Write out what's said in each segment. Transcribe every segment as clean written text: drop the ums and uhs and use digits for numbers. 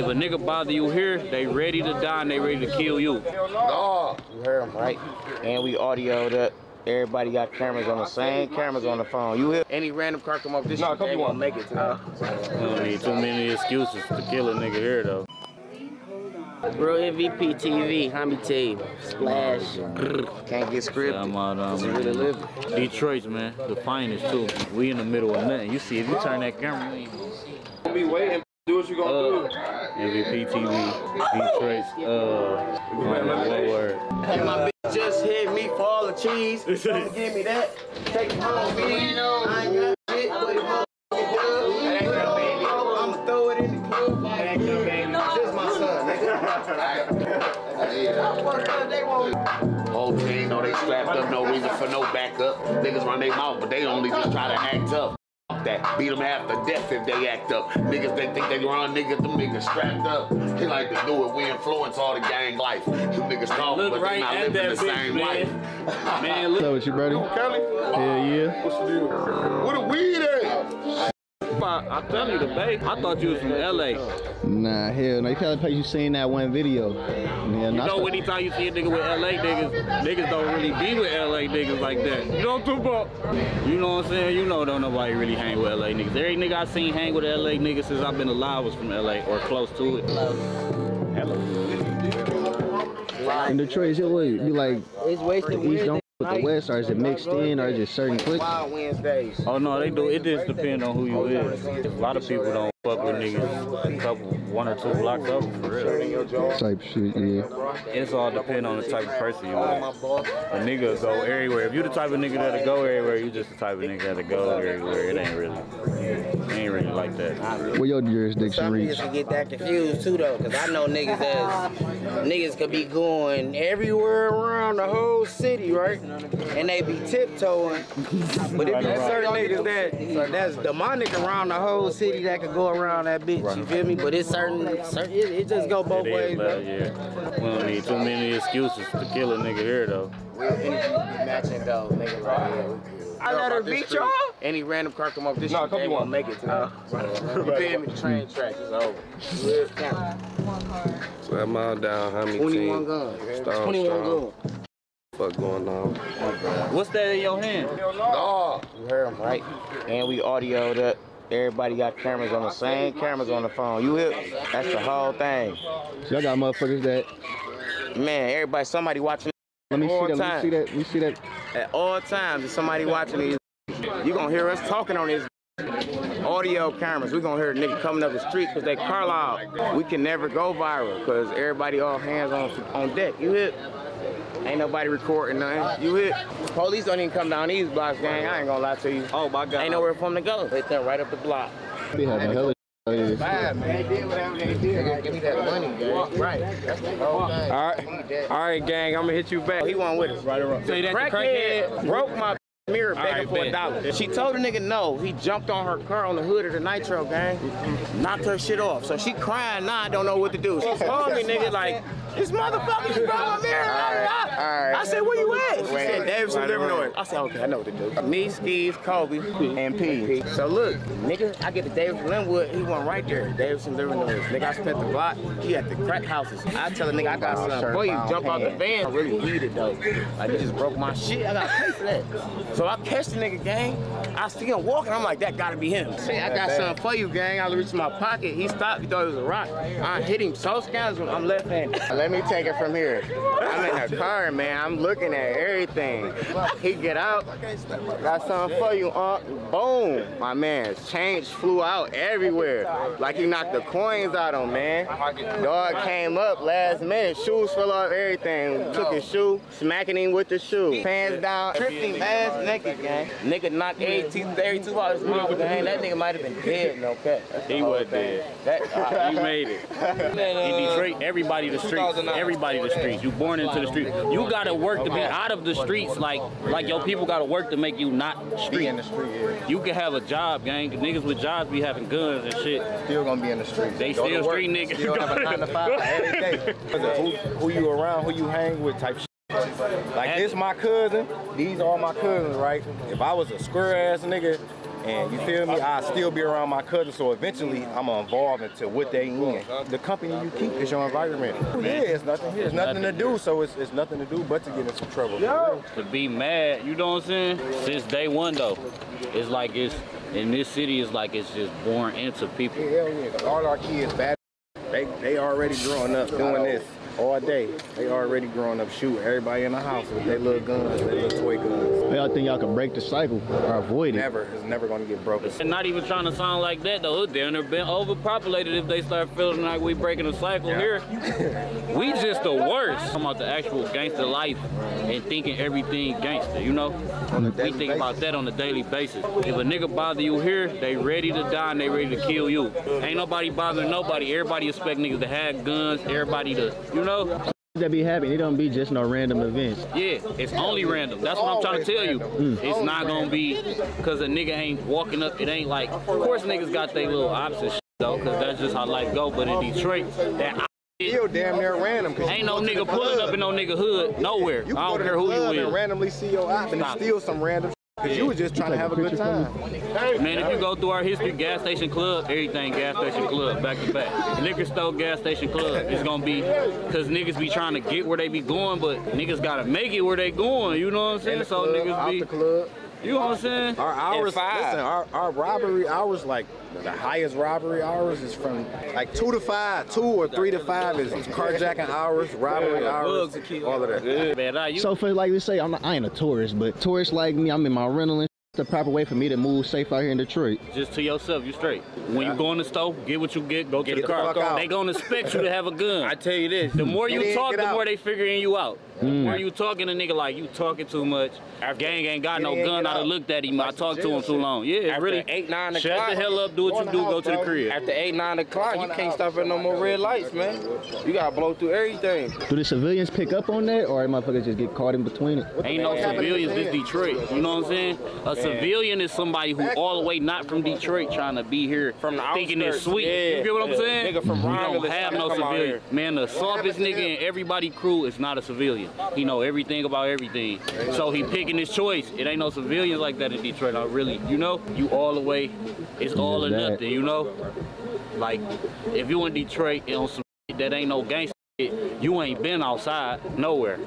If a nigga bother you here, they ready to die and they ready to kill you. Oh, you heard him, right? And we audioed up. Everybody got cameras on the same cameras on the phone. You hear any random car come up this shit, they won't make it to them. We need too many excuses to kill a nigga here, though. Real MVP TV, homie T, Splash, can't get scripted. Yeah, I'm out, really living. Detroit's, man, the finest too. We in the middle of nothing. You see, if you turn that camera, don't be waiting. Do what you gonna do. MVP TV, Detroit's. My bitch just hit me for all the cheese. Don't give me that. Take it home, bitch. I ain't got shit, but it won't be good. I'ma throw it in the club. Thank you, baby. Just my son. Whole team know they slapped up, no reason for no backup. Niggas run their mouth, but they only just try to act up. That beat them half to death if they act up. Niggas, they think they run, niggas, them niggas strapped up. They like to do it, we influence all the gang life. Them niggas strong, but they right not living the same life. Man, look. So what you ready? Hell yeah. What's the deal? What a weed at? I'm telling you, the babe, I thought you was from L.A. Nah, hell no. You probably you seen that one video. Man, you know, anytime you see a nigga with L.A. niggas, niggas don't really be with L.A. niggas like that. You know what I'm talking about? You know what I'm saying? You know, don't nobody really hang with L.A. niggas. Every nigga I seen hang with L.A. niggas since I've been alive was from L.A. or close to it. In Detroit, it's way. You like, it's wasted weed. With the West, or is it mixed in, or is it certain clicks? Oh no, they do. It just depends on who you is. A lot of people don't fuck with niggas. A couple, one or two blocks up, for real. Type shit, yeah. It's all depend on the type of person you are. A nigga go everywhere. If you the type of nigga that'll go everywhere, you just the type of nigga that'll go everywhere. It ain't really like that. Well, your jurisdiction some reach. Some niggas get that confused too, though, because I know niggas that niggas could be going everywhere around the whole city, right? And they be tiptoeing. But if there's certain niggas that's demonic around the whole city that could go around that bitch, you feel me? But it's certain it just go both ways, bro. Yeah. We don't need too many excuses to kill a nigga here, though. Real energy be matching those niggas right here. I let her beat y'all? Any random car come up this shit, they won't make it to them. You feel me? The train track is over. So that mile down, homie. 21 guns. 21 guns. What's going on? What's that in your hand? Oh, you heard him, right? And we audioed up. Everybody got cameras on the same cameras on the phone. You hear? That's the whole thing. Y'all got motherfuckers that. Man, everybody, somebody watching. Let me see that. At all times, if somebody watching these, you gonna hear us talking on this audio cameras. We gonna hear a nigga coming up the street because they Carlisle. We can never go viral because everybody all hands on deck. You hit? Ain't nobody recording nothing. You hit? Police don't even come down these blocks, gang. I ain't gonna lie to you. Oh my God. Ain't nowhere for them to go. They turn right up the block. They have a hell of bad, man. They did whatever they did. They gotta give me that money, gang. Right. That's the whole thing. All right, gang. I'm gonna hit you back. He won with us. Right around. Say that crackhead broke my mirror begging for $1. She told the nigga no. He jumped on her car on the hood of the Nitro, gang. Knocked her shit off. So she crying now. I don't know what to do. She called me, nigga, like, this motherfucker broke my mirror. All right. I said, where you at? She said, Davidson, Illinois. I said, okay, I know what to do. Me, Steve, Kobe, and P. So look, nigga, I get to Davidson, Linwood. He went right there. Davidson, Illinois. Nigga, I spent the block. He at the crack houses. I tell a nigga, I got something. Boy, you jump out the van. I really need it, though. Like, you just broke my shit. I got to pay for that. So I catch the nigga, gang. I see him walking. I'm like, that gotta be him. Shit, I got something for you, gang. I reached my pocket. He stopped. He thought it was a rock. I hit him so scoundrel. I'm left-handed. Let me take it from here. I'm in the car, man. I'm looking at everything. He get out. Got something for you, boom. My man's change flew out everywhere. Like he knocked the coins out on, man. Dog came up last minute. Shoes fell off everything. Took his shoe, smacking him with the shoe. Pants down, tripped him ass naked, gang. Nigga knocked 82 out of his mouth. Dang, that nigga might have been dead, no cap. He was dead. He made it. In Detroit, everybody the streets. Everybody the streets. You born into the street. You gotta work to be out of the streets. Like your people gotta work to make you not street. You can have a job, gang. Niggas with jobs be having guns and shit. Still gonna be in the streets. They still street niggas. Still have a 9 to 5 every day. Who you around, who you hang with, type shit. Like this my cousin, these are my cousins, right? If I was a square ass nigga, And you feel me? I'll still be around my cousins, so eventually I'm involved into what they in. The company you keep is your environment. Yeah, it's nothing here. There's nothing to do, so it's nothing to do but to get in some trouble. Yo. To be mad, you know what I'm saying? Since day one though, it's like it's, in this city, it's like it's just born into people. Yeah, hell yeah, 'cause all our kids bad. They already growing up doing this. All day, they already growing up shooting everybody in the house with their little guns, their little toy guns. Y'all think y'all can break the cycle or avoid it? Never, it's never gonna get broken. And not even trying to sound like that, the hood down there been overpopulated if they start feeling like we breaking the cycle here. We just the worst. I'm talking about the actual gangster life and thinking everything gangster, you know? We think about that on a daily basis. If a nigga bother you here, they ready to die and they ready to kill you. Ain't nobody bothering nobody. Everybody expect niggas to have guns, everybody to, you know, that be happening. It don't be just no random events. Yeah, it's only random. That's what I'm trying to tell you. It's not gonna be because a nigga ain't walking up. It ain't like, of course niggas got their little opposite shit though, because that's just how life go. But in Detroit, that still damn near random. Ain't no nigga pulling up in no nigga hood nowhere. I don't care who you is. And randomly see your op and steal some random. Cause you was just trying to have a good time. Man, if you go through our history, gas station club, everything gas station club, back to back. Liquor store, gas station club. It's gonna be, cause niggas be trying to get where they be going, but niggas gotta make it where they going, you know what I'm saying? So niggas be, you know what I'm saying? Our hours, listen, our robbery hours, like the highest robbery hours is from like 2 to 5, 2 or 3 to 5 is carjacking hours, robbery hours, all of that. So for like we say, I ain't a tourist, but tourists like me, I'm in my rental and the proper way for me to move safe out here in Detroit. Just to yourself, you straight. When you go in the store, get what you get, go get to the car. They gonna expect you to have a gun. I tell you this. The more you talk, the more they figuring you out. Where you talking to a nigga like you talking too much. Our gang ain't got no gun. I done looked at him. I talked to him too long. Yeah, after really. 8, 9 o'clock. Shut the hell up. Do what you do. Go to the crib. After 8, 9 o'clock, you can't stop at no more red lights, man. You gotta blow through everything. Do the civilians pick up on that, or motherfuckers just get caught in between it? Ain't no civilians. This Detroit. You know what I'm saying? A civilian is somebody who all the way not from Detroit trying to be here from the thinking it's sweet. Yeah, you feel what I'm saying? Nigga from Rhino don't have no civilian. Man, the softest nigga in everybody crew is not a civilian. He know everything about everything. So he picking his choice. It ain't no civilians like that in Detroit, I really, you know? You all the way, it's all or nothing, you know? Like, if you in Detroit and on some shit that ain't no gangster shit, you ain't been outside nowhere.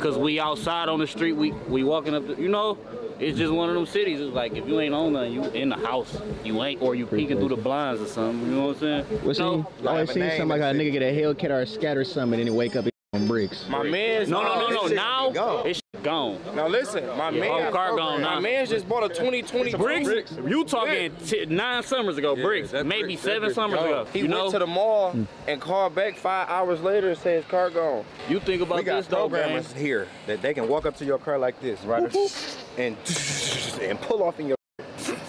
Cause we outside on the street, we walking up, you know? It's just one of them cities. It's like, if you ain't on nothing, you in the house. You ain't, or you peeking through the blinds or something, you know what I'm saying? Well, see, I always seen something like a nigga get a Hellcat or a scatter something and then wake up bricks. My man's no. Now it's gone. Now listen, my man's just bought a 2020 bricks. You talking 9 summers ago, bricks? Maybe 7 summers ago. He went to the mall and called back 5 hours later and said his car gone. You think about this though, programmers here that they can walk up to your car like this, right, and pull off in your.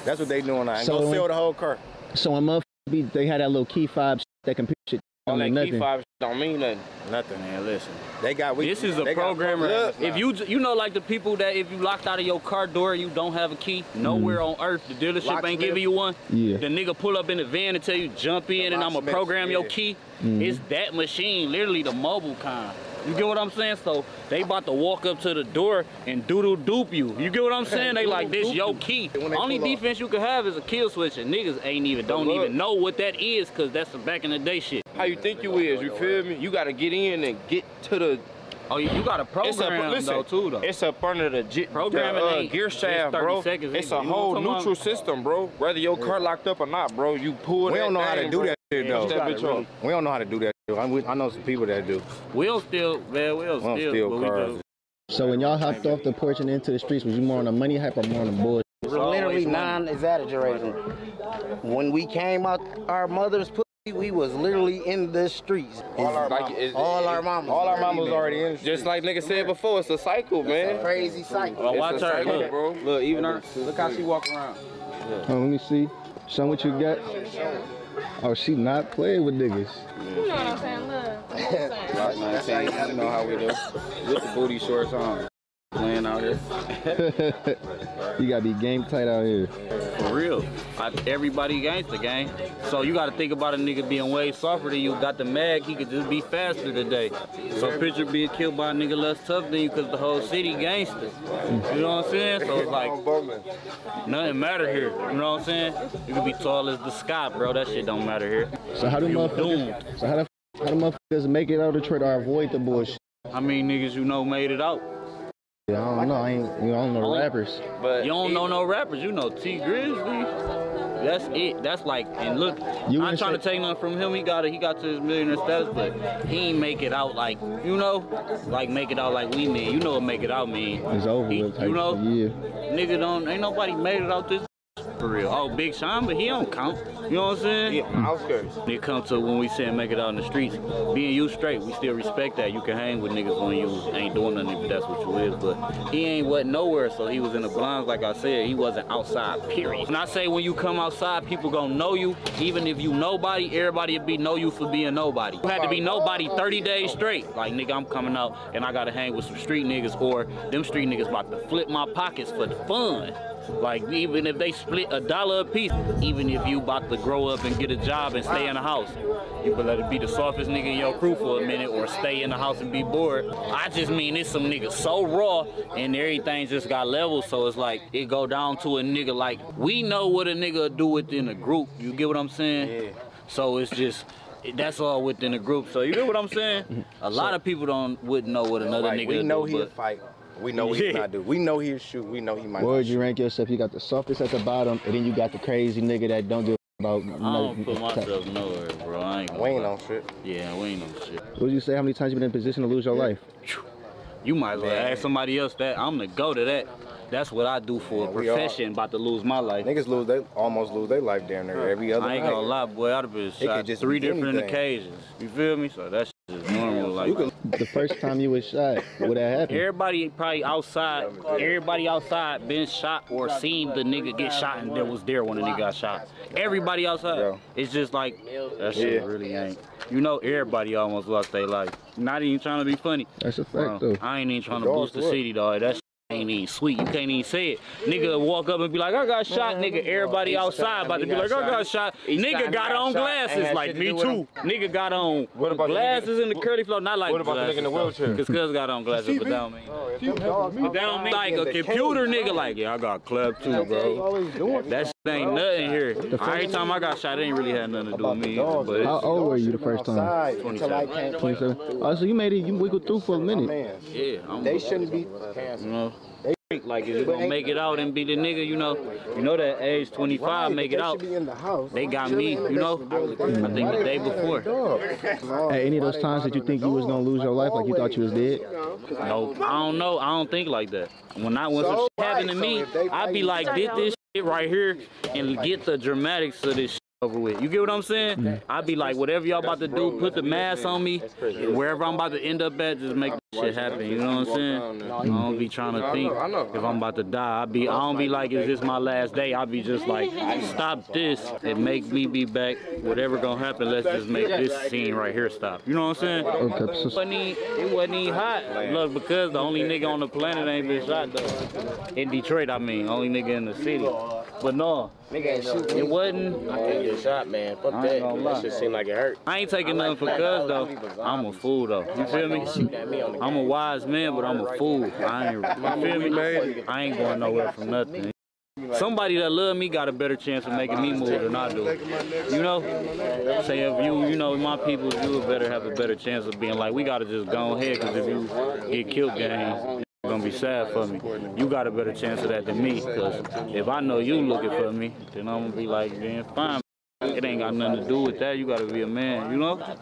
That's what they doing. I ain't gonna sell the whole car. So I must be. They had that little key fob that can push it. All that key fob don't mean nothing. Nothing, man. Listen, they got. This is a programmer. If you know, like the people that if you locked out of your car door, you don't have a key. Nowhere on earth, the dealership ain't giving you one. Yeah. The nigga pull up in the van and tell you jump in and I'ma program your key. It's that machine, literally the mobile kind. You get what I'm saying? So they about to walk up to the door and doodle dupe you. You get what I'm saying? They like, this your key. Only defense you can have is a kill switch, and niggas don't even know what that is, cause that's the back in the day shit. How you think you is? You feel me? You gotta get in and get to the. Oh, you got a program though too though. It's up under the gear shaft, bro. It's a whole neutral system, bro. Whether your car locked up or not, bro, you pull. We don't know how to do that shit though. We don't know how to do that. I know some people that do. We'll steal cars. So when y'all hopped off the porch and into the streets, was you more on the money hype or more on the bullshit? Literally non-exaggerating. When we came out our mother's pussy, we was literally in the streets. All our mamas already in the streets. Just like nigga said before, it's a cycle, man. It's a crazy cycle. Well, watch her, look, bro. Look, even her, look how she walk around. Yeah. Oh, let me see. Show what you got. Oh, she not playing with niggas. You know what I'm saying, look. That's how you gotta know how we do. With the booty shorts on. You know playing out here. You gotta be game tight out here. For real. Everybody gangster, gang. So you gotta think about a nigga being way softer than you. Got the mag, he could just be faster today. So picture being killed by a nigga less tough than you because the whole city gangster. You know what I'm saying? So it's like, nothing matter here. You know what I'm saying? You could be tall as the sky, bro. That shit don't matter here. So how do motherfuckers, how do motherfuckers make it out of Detroit or avoid the bullshit? How many niggas you know made it out? Yeah, I don't know. I don't know rappers. But you don't know no rappers. You know T Grizzly. That's it. That's like, and look, I'm not trying to take nothing from him. He got to his millionaire status, but he ain't make it out like, you know, like make it out like we mean. You know what make it out mean? It's over. You know, yeah. Nigga don't. Ain't nobody made it out this. For real. Oh, Big Sean, but he don't count. You know what I'm saying? Yeah, outskirts. It comes to when we say make it out in the streets. Being you straight, we still respect that. You can hang with niggas when you ain't doing nothing if that's what you is. But he ain't went nowhere, so he was in the blinds, like I said. He wasn't outside, period. And I say when you come outside, people gonna know you. Even if you nobody, everybody would be know you for being nobody. You had to be nobody 30 days straight. Like, nigga, I'm coming out and I gotta hang with some street niggas, or them street niggas about to flip my pockets for the fun. Like, even if they split $1 a piece, even if you about to grow up and get a job and stay in the house, you better let it be the softest nigga in your crew for a minute, or stay in the house and be bored. I just mean it's some niggas so raw and everything just got leveled, so it's like it go down to a nigga. Like, we know what a nigga do within a group. You get what I'm saying? Yeah. So it's just, that's all within a group. So you get what I'm saying? A lot of people wouldn't know what another nigga do. We know he'll fight. We know he's not do. We know he'll shoot. We know he might. Where'd you rank yourself? You got the softest at the bottom, and then you got the crazy nigga that don't do about. I don't put myself nowhere, bro. I ain't. We ain't on shit. Yeah, we ain't on shit. What would you say? How many times you been in a position to lose your life? You might as well ask somebody else that. I'm the GOAT to that. That's what I do for a profession. About to lose my life. Niggas lose. They almost lose their life down there every other night. I ain't gonna lie, boy. I'd have been shot three different occasions. You feel me? So that's just normal. Like, the first time you was shot, what that happened? Everybody probably outside. Everybody outside been shot or seen the nigga get shot and was there when the nigga got shot. Everybody outside. Bro. It's just like that shit really ain't. You know, everybody almost lost their life. Not even trying to be funny. That's a fact, though. I ain't even trying to boost the city, dog. That shit ain't even sweet. You can't even say it. Nigga walk up and be like, I got shot, nigga. Everybody outside about to be like, I got shot. Nigga got on glasses, like me too. Nigga got on glasses in the curly flow, not like. What about the nigga in the wheelchair? Cause got on glasses, but down me. Down me like a computer nigga, like, yeah, I got club too, bro. That ain't nothing here. Every time I got shot, it ain't really had nothing to do with me. But how old were you the first time? 27. 27. Oh, so you made it. You wiggled through for a minute. Yeah. They shouldn't be. You know. Like, if you gonna make it out and be the nigga, you know that age 25, make it out. They got me, you know, I think the day before. At any of those times that you think you was gonna lose your life, like you thought you was dead? No, I don't know. I don't think like that. When some shit happened to me, I'd be like, did this shit right here and get the dramatics of this shit over with. You get what I'm saying? I'd be like, whatever y'all about to do, put the mask on me. Wherever I'm about to end up at, just make that shit happen. You know what I'm saying? I don't be trying to think if I'm about to die. I don't be like, is this my last day? I be just like, stop this and make me be back. Whatever gonna happen, let's just make this scene right here stop. You know what I'm saying? Okay. It wasn't even hot. Look, because the only nigga on the planet ain't been shot, though. In Detroit, I mean. Only nigga in the city. But no, it wasn't. I can't get shot, man. Fuck that. That shit seemed like it hurt. I ain't taking nothing for cuz, though. I'm a fool, though. You feel me? I'm a wise man, but I'm a fool. You feel me, man? I ain't going nowhere from nothing. Somebody that love me got a better chance of making me move than I do. You know? Say if you know my people, you better have a better chance of being like, we gotta just go ahead, cause if you get killed, gang, gonna be sad for me. You got a better chance of that than me, because if I know you looking for me, then I'm gonna be like, then fine. It ain't got nothing to do with that. You gotta be a man, you know?